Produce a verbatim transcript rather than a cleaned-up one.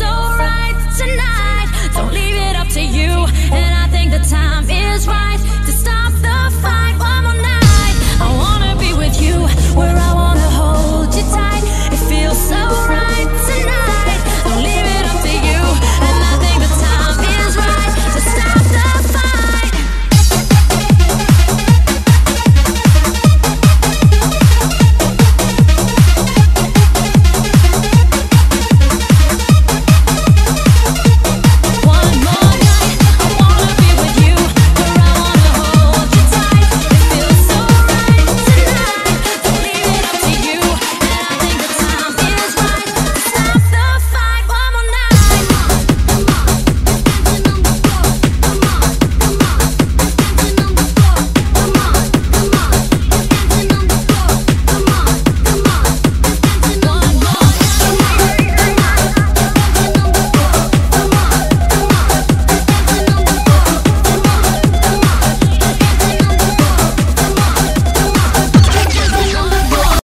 so right tonight. Don't leave it up to you. And I think the time is right to stop the fight.